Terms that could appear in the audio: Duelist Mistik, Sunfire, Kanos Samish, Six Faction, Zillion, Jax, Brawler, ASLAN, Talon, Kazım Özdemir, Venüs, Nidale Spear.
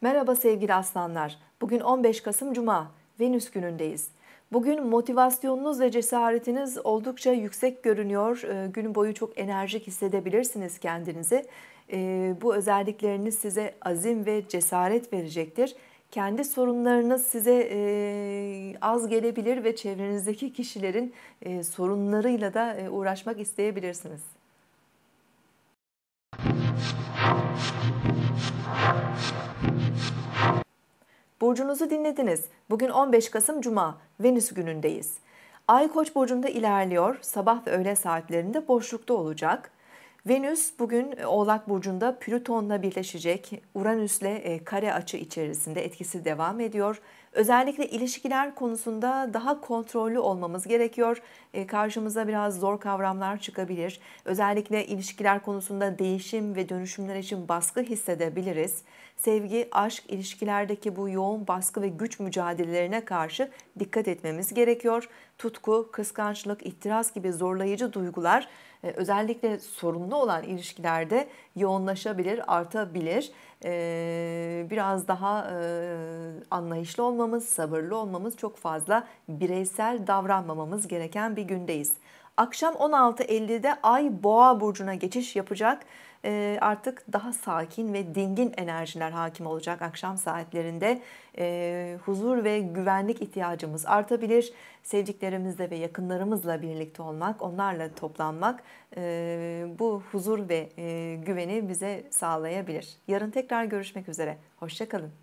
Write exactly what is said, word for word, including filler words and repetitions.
Merhaba sevgili aslanlar. Bugün on beş Kasım Cuma, Venüs günündeyiz. Bugün motivasyonunuz ve cesaretiniz oldukça yüksek görünüyor. Gün boyu çok enerjik hissedebilirsiniz kendinizi. Bu özellikleriniz size azim ve cesaret verecektir. Kendi sorunlarınız size e, az gelebilir ve çevrenizdeki kişilerin e, sorunlarıyla da e, uğraşmak isteyebilirsiniz. Burcunuzu dinlediniz. Bugün on beş Kasım Cuma, Venüs günündeyiz. Ay Koç burcunda ilerliyor, sabah ve öğle saatlerinde boşlukta olacak. Venüs bugün Oğlak burcunda Plüton'la birleşecek. Uranüs'le kare açı içerisinde etkisi devam ediyor. Özellikle ilişkiler konusunda daha kontrollü olmamız gerekiyor. Karşımıza biraz zor kavramlar çıkabilir. Özellikle ilişkiler konusunda değişim ve dönüşümler için baskı hissedebiliriz. Sevgi, aşk, ilişkilerdeki bu yoğun baskı ve güç mücadelelerine karşı dikkat etmemiz gerekiyor. Tutku, kıskançlık, ihtiras gibi zorlayıcı duygular özellikle sorunlu olan ilişkilerde yoğunlaşabilir, artabilir. Biraz daha anlayışlı olmamız, sabırlı olmamız, çok fazla bireysel davranmamamız gereken bir gündeyiz. Akşam on altı elli'de Ay Boğa burcuna geçiş yapacak. E, artık daha sakin ve dingin enerjiler hakim olacak akşam saatlerinde. E, huzur ve güvenlik ihtiyacımız artabilir. Sevdiklerimizle ve yakınlarımızla birlikte olmak, onlarla toplanmak e, bu huzur ve e, güveni bize sağlayabilir. Yarın tekrar görüşmek üzere. Hoşça kalın.